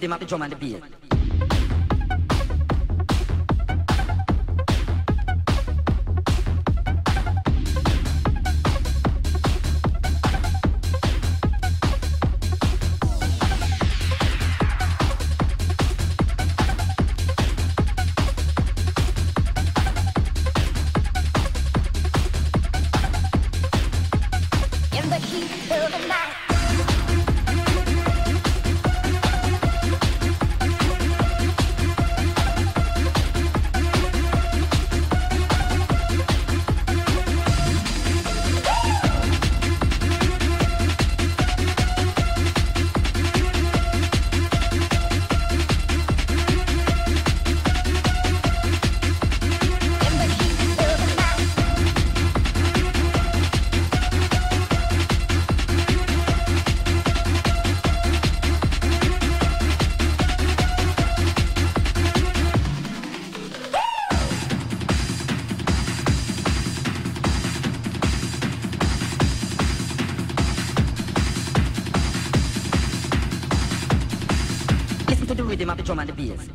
with him at the drum and the beat. Rhythm of the drum and the bass.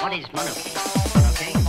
What is monarchy?